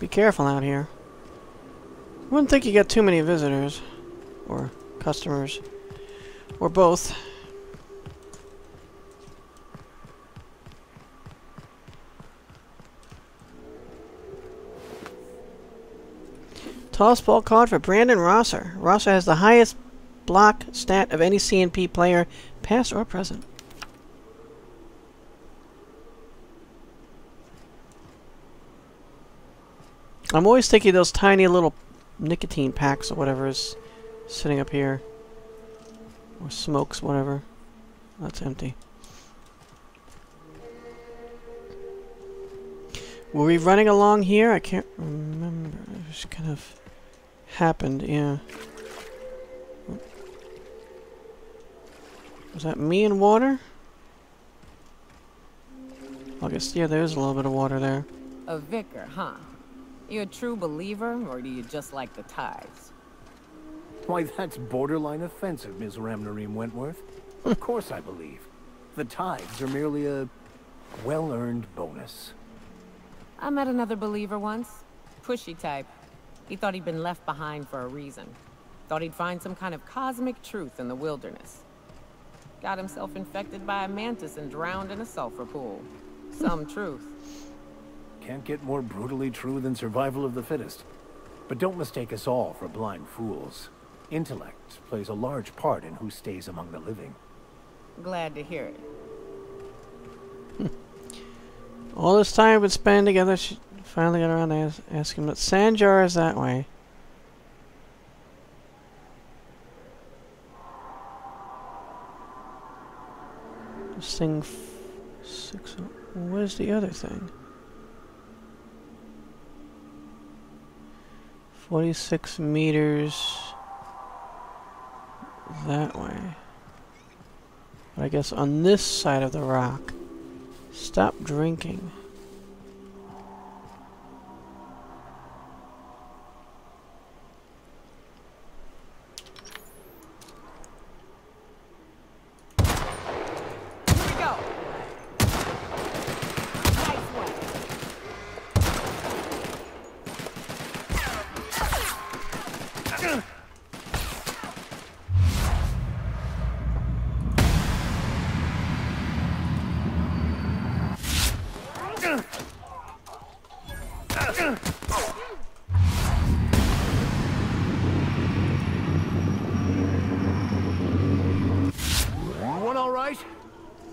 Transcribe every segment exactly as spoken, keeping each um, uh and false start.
Be careful out here. I wouldn't think you got too many visitors. Or customers. Or both. Toss ball card for Brandon Rosser. Rosser has the highest block stat of any C N P player, past or present. I'm always thinking those tiny little nicotine packs or whatever is sitting up here. Or smokes, whatever. That's empty. Were we running along here? I can't remember. It just kind of happened, yeah. Was that me in water? I guess, yeah, there is a little bit of water there. A vicar, huh? You a true believer, or do you just like the tithes? Why, that's borderline offensive, Miz Ramnerim Wentworth. Of course I believe. The tithes are merely a well-earned bonus. I met another believer once. Pushy type. He thought he'd been left behind for a reason. Thought he'd find some kind of cosmic truth in the wilderness. Got himself infected by a mantis and drowned in a sulfur pool. Some truth. Can't get more brutally true than survival of the fittest. But don't mistake us all for blind fools. Intellect plays a large part in who stays among the living. Glad to hear it. All this time we'd spend together, she finally got around to ask, ask him, but Sanjar is that way. This thing six. Where's the other thing? Forty-six meters that way. But I guess on this side of the rock. Stop drinking.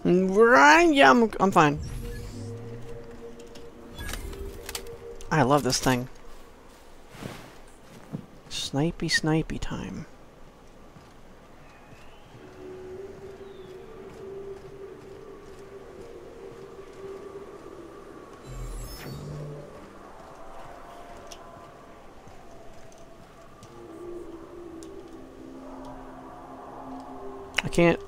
Right? Yeah, I'm, I'm fine. I love this thing. Snipey, snipey time. I can't.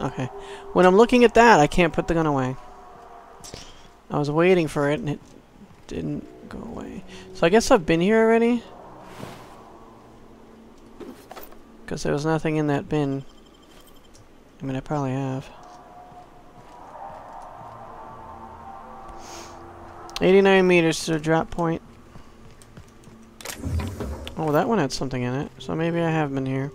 Okay. When I'm looking at that, I can't put the gun away. I was waiting for it, and it didn't go away. So I guess I've been here already? Because there was nothing in that bin. I mean, I probably have. eighty-nine meters to the drop point. Oh, that one had something in it. So maybe I have been here.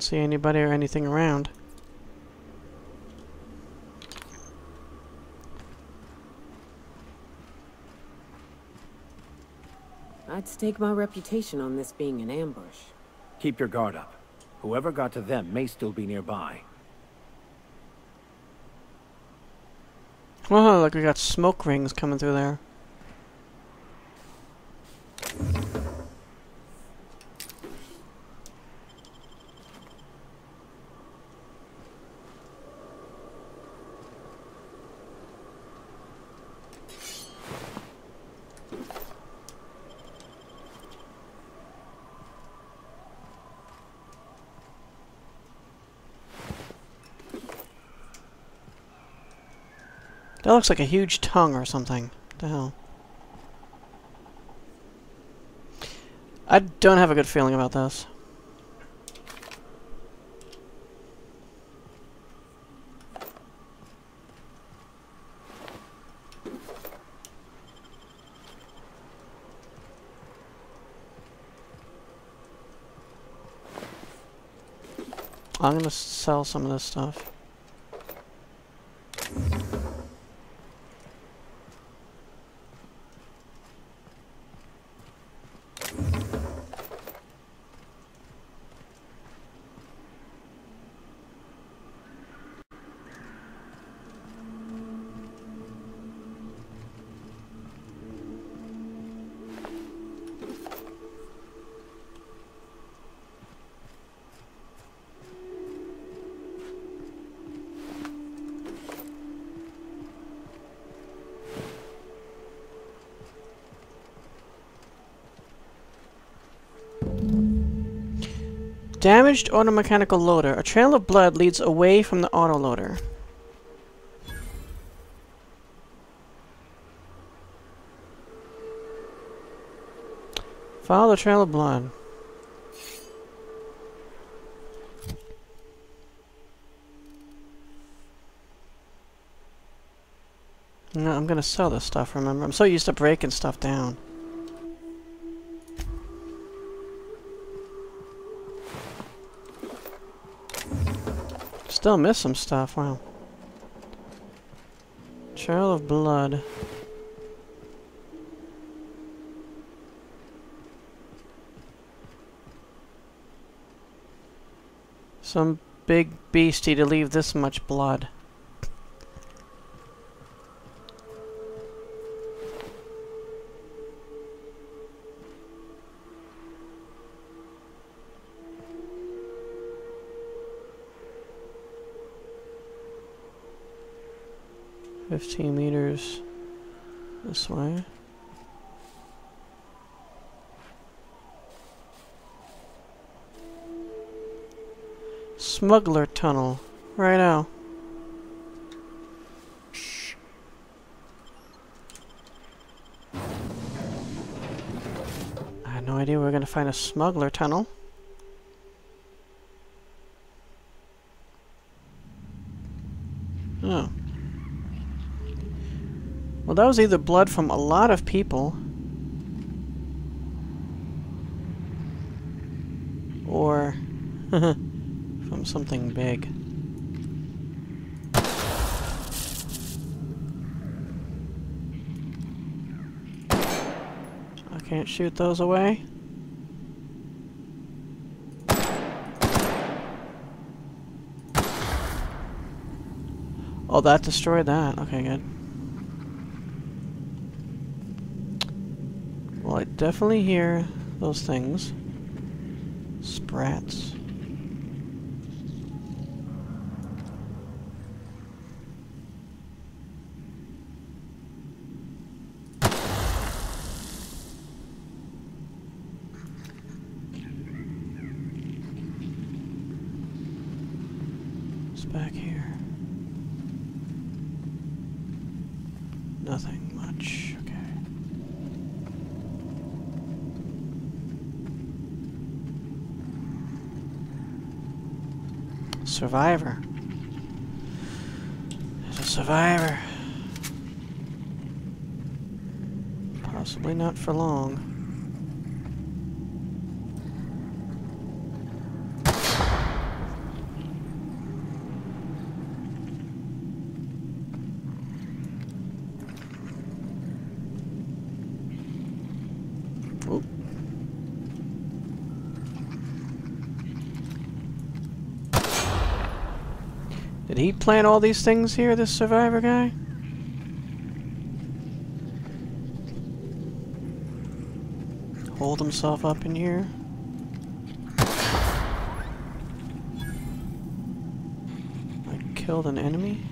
See anybody or anything around. I'd stake my reputation on this being an ambush. Keep your guard up. Whoever got to them may still be nearby. Oh, look, we got smoke rings coming through there. That looks like a huge tongue or something. What the hell? I don't have a good feeling about this. I'm gonna sell some of this stuff. Damaged automechanical loader. A trail of blood leads away from the autoloader. Follow the trail of blood. No, I'm gonna sell this stuff, remember? I'm so used to breaking stuff down. Still miss some stuff, wow. Trail of blood. Some big beastie to leave this much blood. fifteen meters this way. Smuggler Tunnel. Right now. I had no idea we were going to find a smuggler tunnel. Oh. Well, that was either blood from a lot of people, or from something big. I can't shoot those away. Oh, that destroyed that. Okay, good. Well, I definitely hear those things. Sprats. It's back here. Nothing much. Survivor. There's a survivor. Possibly not for long. Oop. Did he plant all these things here, this survivor guy? Hold himself up in here. I killed an enemy.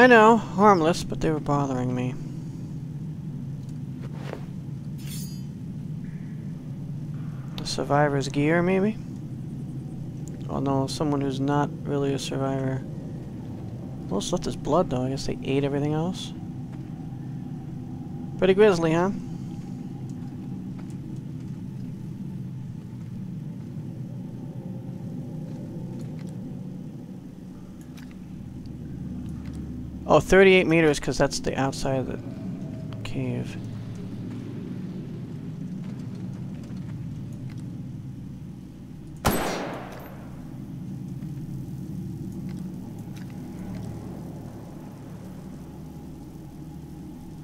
I know, harmless, but they were bothering me. A survivor's gear, maybe? Oh no, someone who's not really a survivor. Most left is blood, though. I guess they ate everything else. Pretty grisly, huh? Oh, thirty-eight meters, because that's the outside of the cave.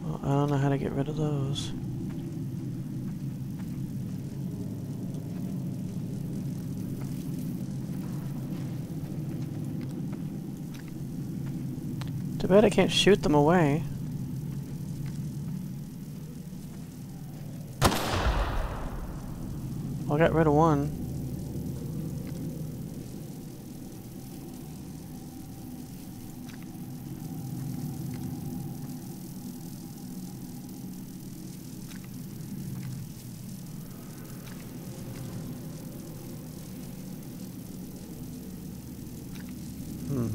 Well, I don't know how to get rid of those. I bet I can't shoot them away. I got rid of one. Hmm.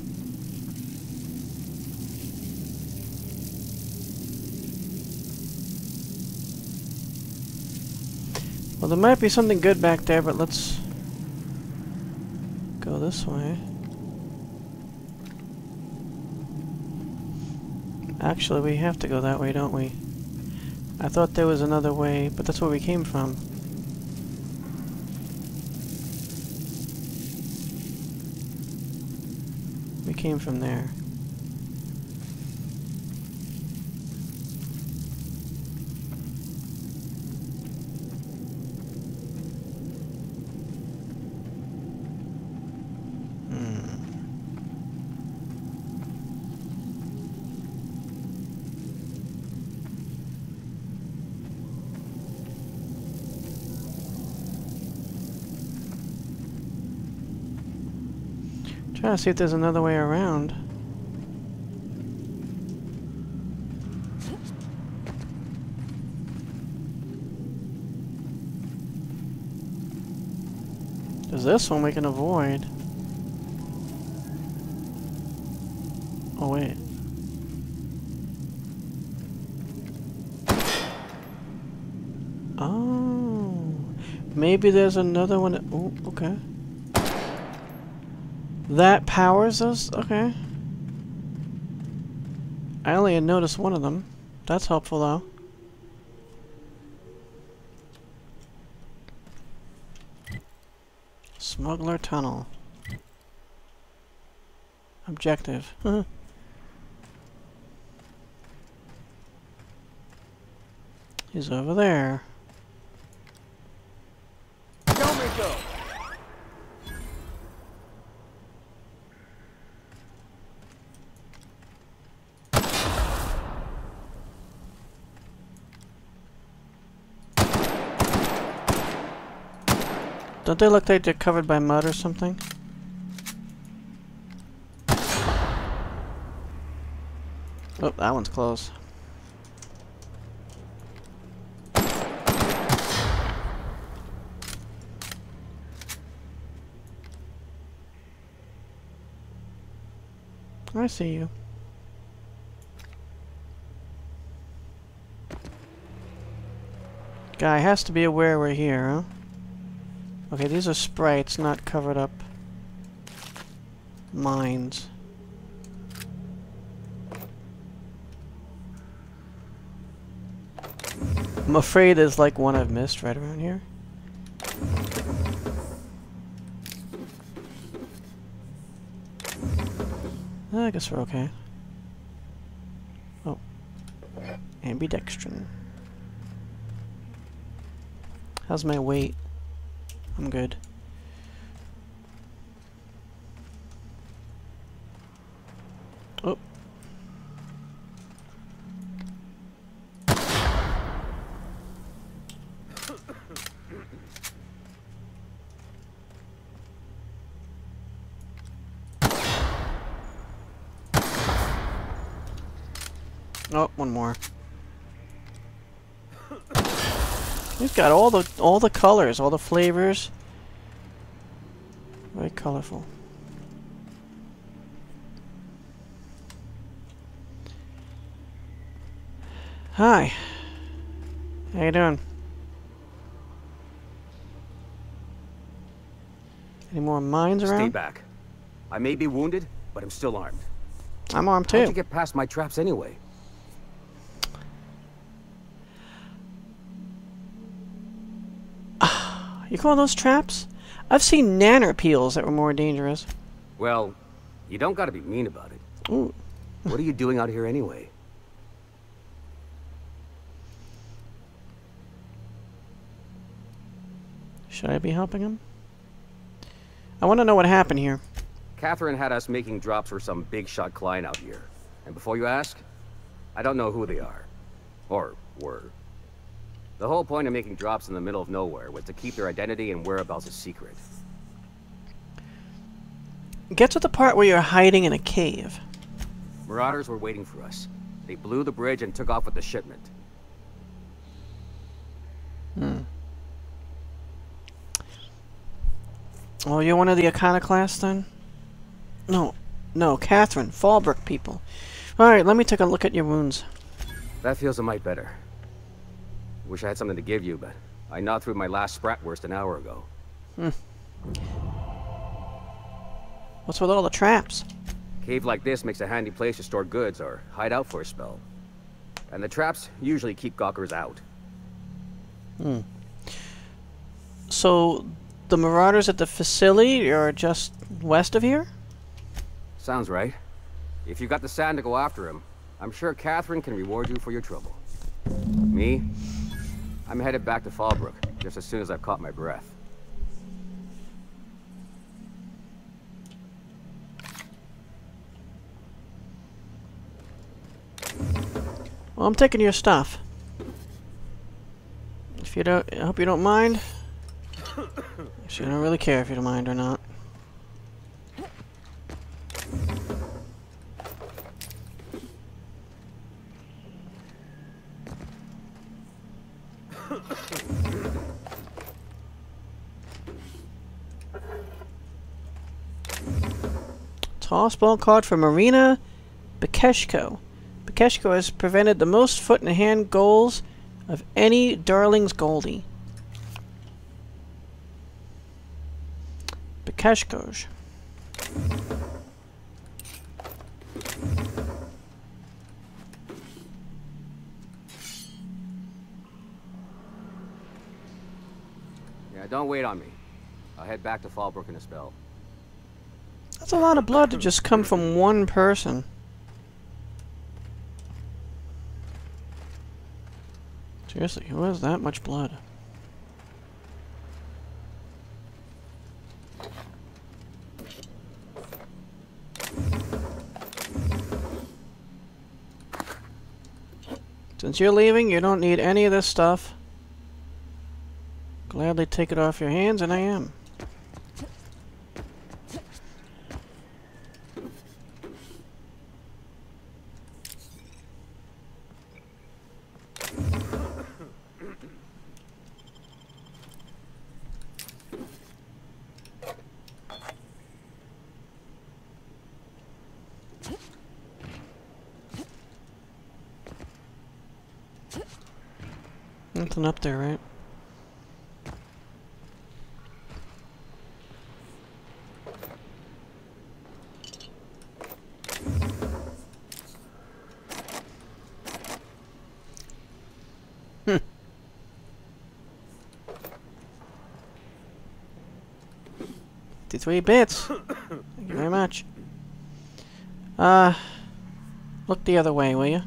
Well, there might be something good back there, but let's go this way. Actually, we have to go that way, don't we? I thought there was another way, but that's where we came from. We came from there. Trying to see if there's another way around. There's this one we can avoid. Oh, wait. Oh. Maybe there's another one. Oh, okay. That powers us? Okay. I only had noticed one of them. That's helpful, though. Smuggler Tunnel. Objective. Huh. He's over there. Don't let go. Don't they look like they're covered by mud or something? Oh, that one's close. I see you. Guy has to be aware we're here, huh? Okay, these are sprites, not covered up mines. I'm afraid there's like one I've missed right around here. I guess we're okay. Oh. Ambidextrin. How's my weight? I'm good. Oh. Oh, one more. We've got all the all the colors, all the flavors. Very colorful. Hi. How you doing? Any more mines around? Stay back. I may be wounded, but I'm still armed. I'm armed too. How'd you get past my traps anyway? You call those traps? I've seen nanner peels that were more dangerous. Well, you don't gotta be mean about it. Ooh. What are you doing out here anyway? Should I be helping him? I want to know what happened here. Catherine had us making drops for some big shot client out here. And before you ask, I don't know who they are. Or were. The whole point of making drops in the middle of nowhere was to keep their identity and whereabouts a secret. Get to the part where you're hiding in a cave. Marauders were waiting for us. They blew the bridge and took off with the shipment. Hmm. Oh, you're one of the iconoclasts then? No, no, Catherine, Fallbrook people. Alright, let me take a look at your wounds. That feels a mite better. Wish I had something to give you, but I gnawed through my last spratwurst an hour ago. Hmm. What's with all the traps? Cave like this makes a handy place to store goods or hide out for a spell. And the traps usually keep gawkers out. Hmm. So the marauders at the facility are just west of here? Sounds right. If you've got the sand to go after him, I'm sure Catherine can reward you for your trouble. Me? I'm headed back to Fallbrook, just as soon as I've caught my breath. Well, I'm taking your stuff. If you don't, I hope you don't mind. Actually, I don't really care if you don't mind or not. Tall spell card for Marina Bakeshko. Bakeshko has prevented the most foot and hand goals of any Darling's Goldie. Bakeshkosh. Yeah, don't wait on me. I'll head back to Fallbrook in a spell. That's a lot of blood to just come from one person. Seriously, who has that much blood? Since you're leaving, you don't need any of this stuff. Gladly take it off your hands, and I am. Nothing up there, right? Hmm. fifty-three bits. Thank you very much. Uh, look the other way, will you?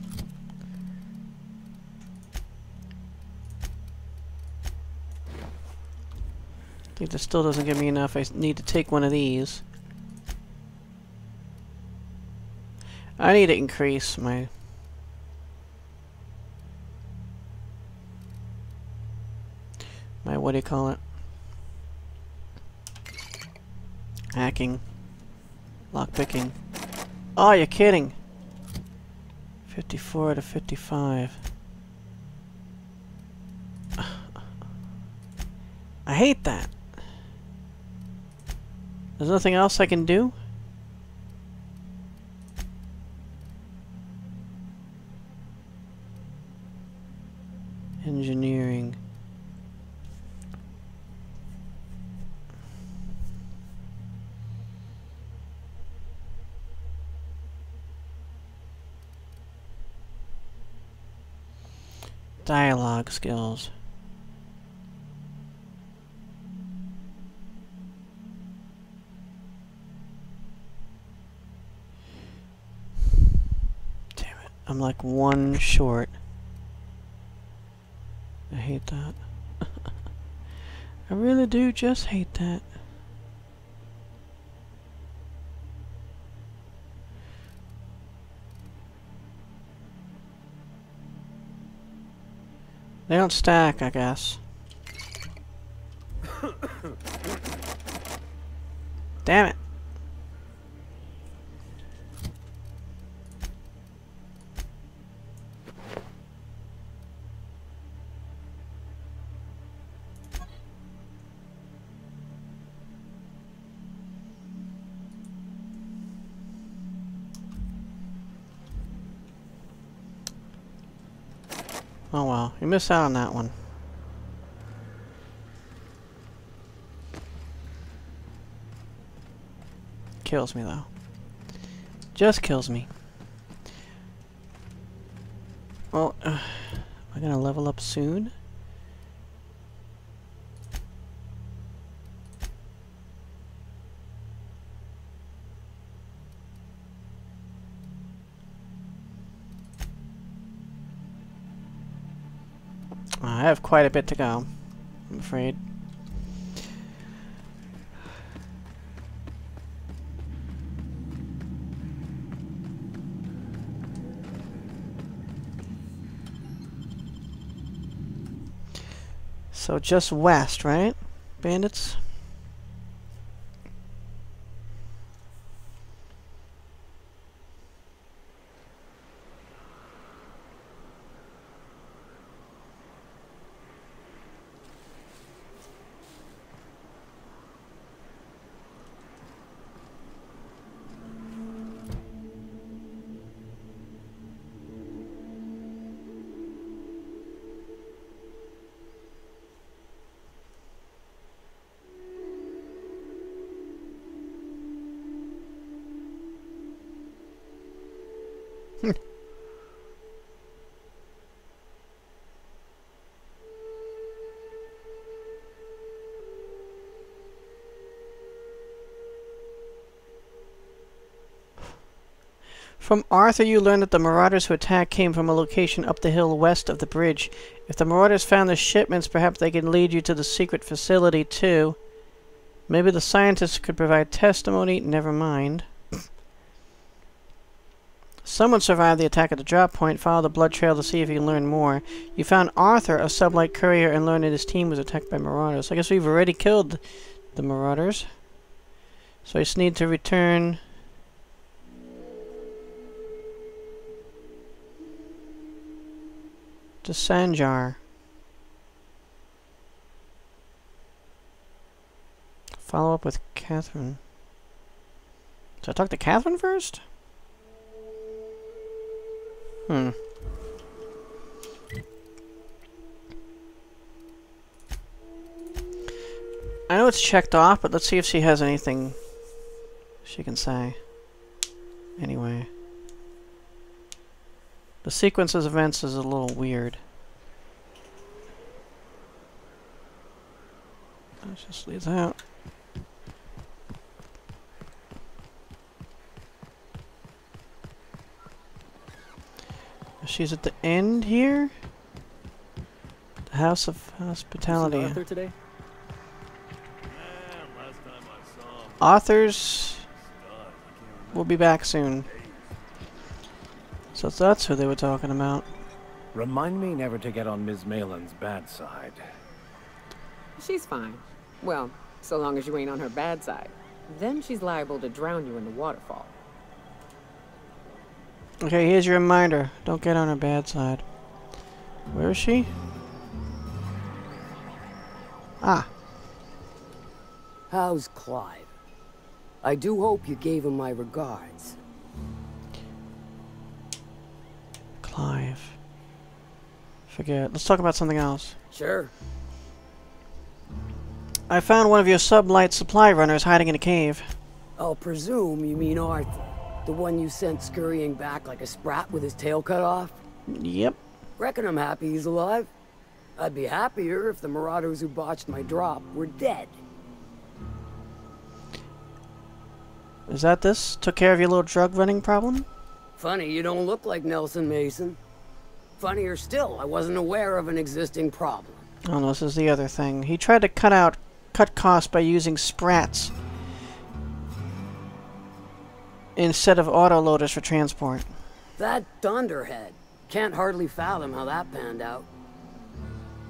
This still doesn't give me enough. I need to take one of these. I need to increase my... My, what do you call it? Hacking. Lockpicking. Oh, you're kidding. fifty-four to fifty-five. I hate that. There's nothing else I can do? Engineering. Dialogue skills. Damn it. I'm like one short. I hate that. I really do just hate that. They don't stack, I guess. Damn it. Oh well, you missed out on that one. Kills me though. Just kills me. Well, uh, am I gonna level up soon? I have quite a bit to go, I'm afraid. So just west, right? Bandits? From Arthur, you learned that the marauders who attacked came from a location up the hill west of the bridge. If the marauders found the shipments, perhaps they could lead you to the secret facility, too. Maybe the scientists could provide testimony. Never mind. Someone survived the attack at the drop point. Follow the blood trail to see if you can learn more. You found Arthur, a sublight courier, and learned that his team was attacked by marauders. I guess we've already killed the marauders. So I just need to return... to Sanjar. Follow up with Catherine. Did I talk to Catherine first? Hmm. I know it's checked off, but let's see if she has anything she can say. Anyway. The sequence of events is a little weird. Let's just leave that out. She's at the end here? The House of Hospitality. Arthur today? Authors will be back soon. So that's who they were talking about. Remind me never to get on Miz Malin's bad side. She's fine. Well, so long as you ain't on her bad side. Then she's liable to drown you in the waterfall. Okay, here's your reminder. Don't get on her bad side. Where is she? Ah. How's Clive? I do hope you gave him my regards. Clive. Forget. Let's talk about something else. Sure. I found one of your sublight supply runners hiding in a cave. I'll presume you mean Arthur. The one you sent scurrying back like a sprat with his tail cut off? Yep. Reckon I'm happy he's alive. I'd be happier if the marauders who botched my drop were dead. Is that this? Took care of your little drug running problem? Funny, you don't look like Nelson Mason. Funnier still, I wasn't aware of an existing problem. Oh, no, this is the other thing. He tried to cut out, cut costs by using sprats instead of autoloaders for transport. That dunderhead. Can't hardly fathom how that panned out.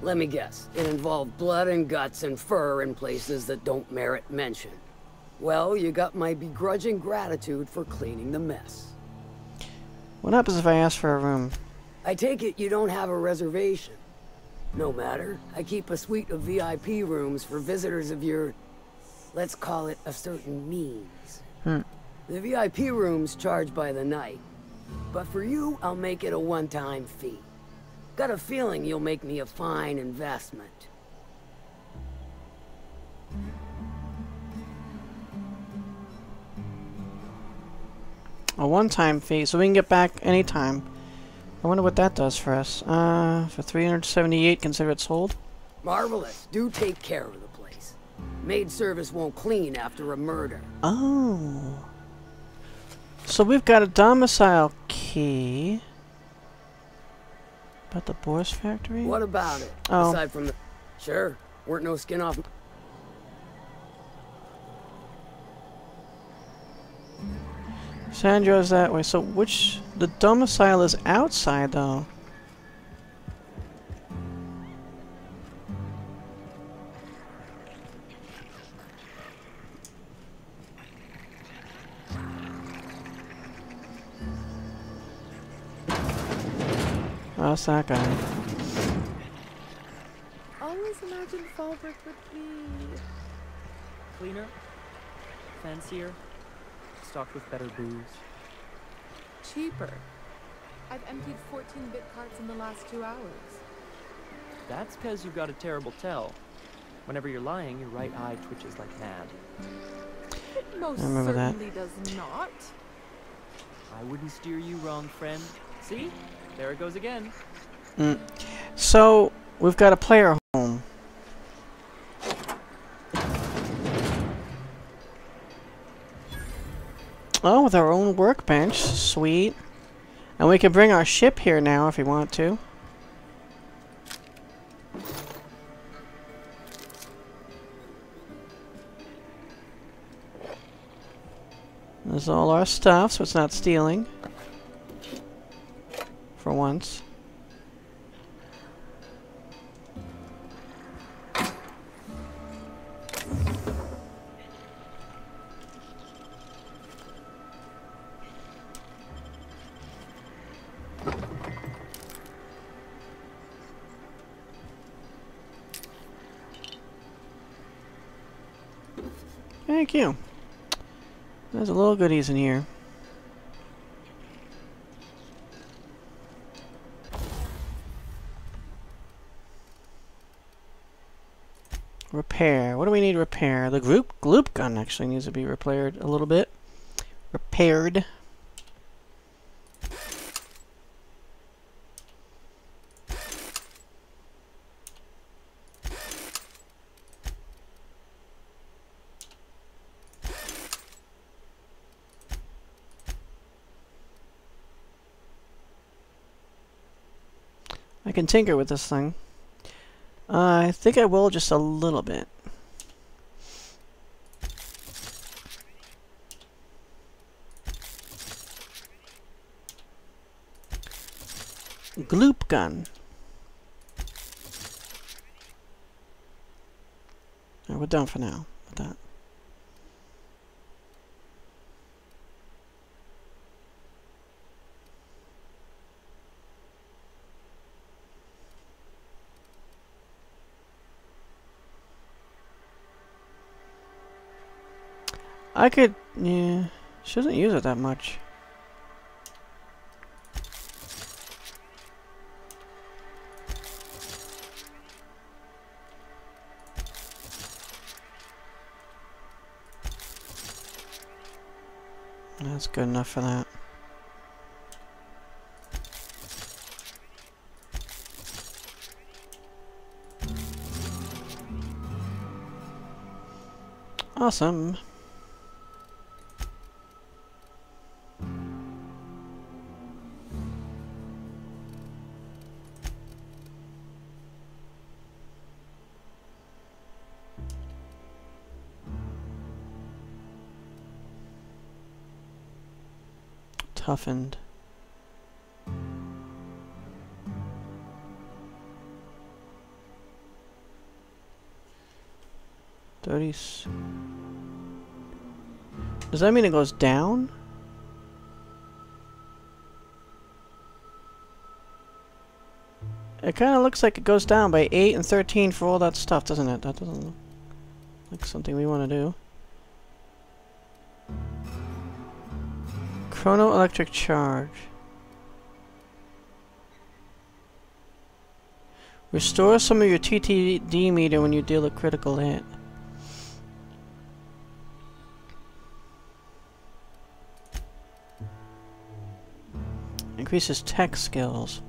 Let me guess. It involved blood and guts and fur in places that don't merit mention. Well, you got my begrudging gratitude for cleaning the mess. What happens if I ask for a room? I take it you don't have a reservation. No matter. I keep a suite of V I P rooms for visitors of your, let's call it, of certain means. Hmm. The V I P rooms charge by the night, but for you, I'll make it a one-time fee. Got a feeling you'll make me a fine investment. A one-time fee, so we can get back anytime. I wonder what that does for us. Uh, for three hundred seventy-eight, consider it sold. Marvelous. Do take care of the place. Maid service won't clean after a murder. Oh. So we've got a domicile key. About the Boar's Factory? What about it? Oh. Aside from the... Sure. Weren't no skin off... Sandro's that way. So which... The domicile is outside, though. Oh, it's that guy. Always imagined Fallbrook would be cleaner, fancier, stocked with better booze, cheaper. I've emptied fourteen bit carts in the last two hours. That's because you've got a terrible tell. Whenever you're lying, your right eye twitches like mad. It most I remember certainly that. Does not. I wouldn't steer you wrong, friend. See? There it goes again. Mm. So, we've got a player home. Oh, with our own workbench. Sweet. And we can bring our ship here now if we want to. There's all our stuff, so it's not stealing. For once. Thank you. There's a little goodies in here. Repair. What do we need repair? The Gloop Gloop gun actually needs to be repaired a little bit. Repaired. I can tinker with this thing. Uh, I think I will, just a little bit. Gloop gun. Alright, we're done for now with that. I could, yeah, she doesn't use it that much. That's good enough for that. Awesome. Toughened. Thirties. Does that mean it goes down? It kind of looks like it goes down by eight and thirteen for all that stuff, doesn't it? That doesn't look like something we want to do. Chronoelectric charge. Restore some of your T T D meter when you deal a critical hit. Increases tech skills.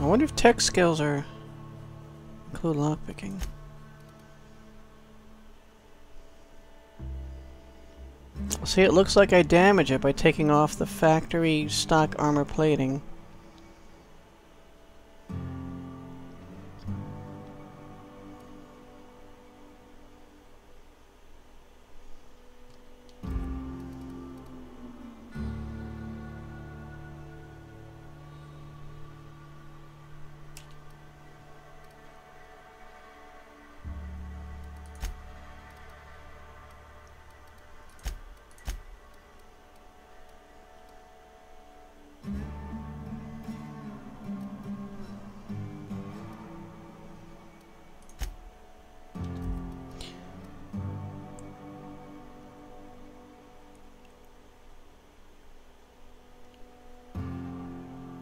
I wonder if tech skills are include lockpicking. See, it looks like I damage it by taking off the factory stock armor plating.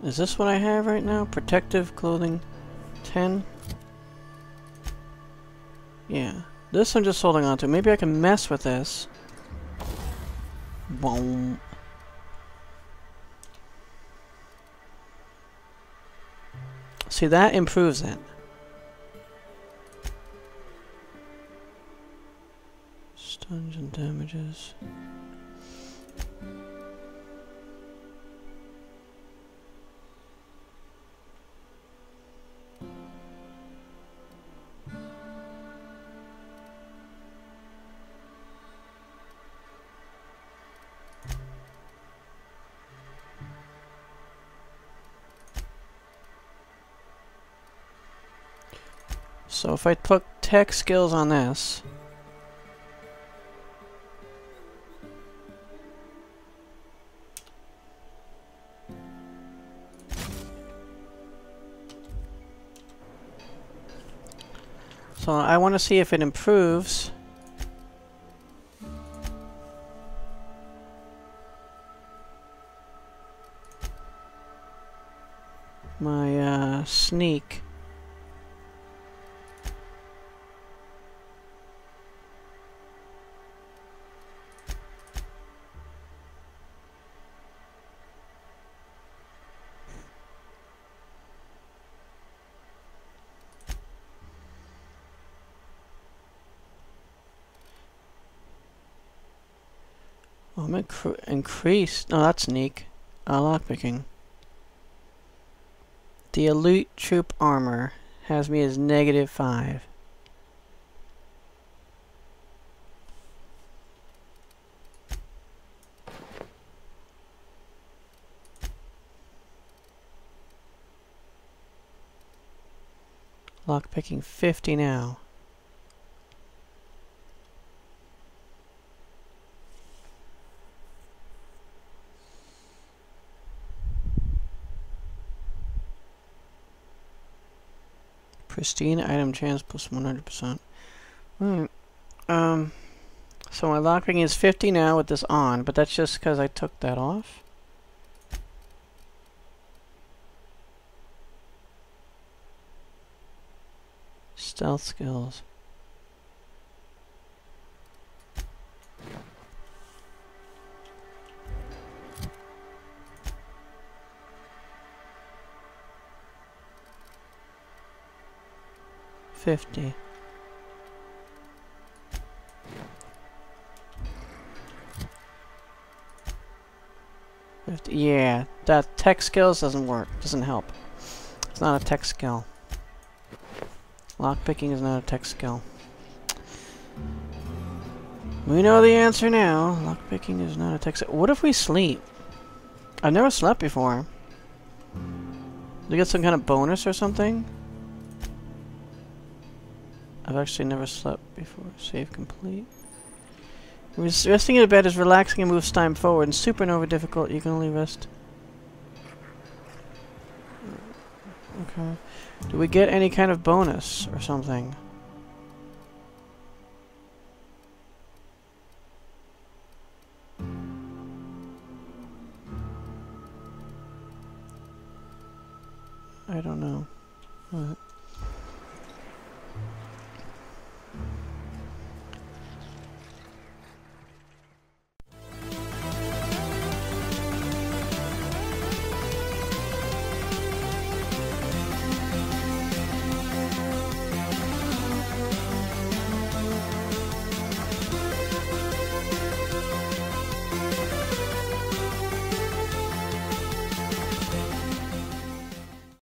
Is this what I have right now? Protective clothing ten? Yeah. This I'm just holding on to. Maybe I can mess with this. Boom. See, that improves it. Stuns and damages. So if I put tech skills on this, so I want to see if it improves. My uh, sneak. Increased. No, that's sneak. Uh, lockpicking. The elite troop armor has me as negative five. Lockpicking fifty now. Pristine item chance plus one hundred percent. Alright. Um, so my lock picking is fifty now with this on, but that's just because I took that off. Stealth skills. fifty. fifty. Yeah, that tech skills doesn't work. Doesn't help. It's not a tech skill. Lockpicking is not a tech skill. We know the answer now. Lockpicking is not a tech skill. What if we sleep? I've never slept before. Do we get some kind of bonus or something? I've actually never slept before. Save complete. Resting in a bed is relaxing and moves time forward. In Supernova difficult, you can only rest. Okay. Do we get any kind of bonus or something? I don't know. What?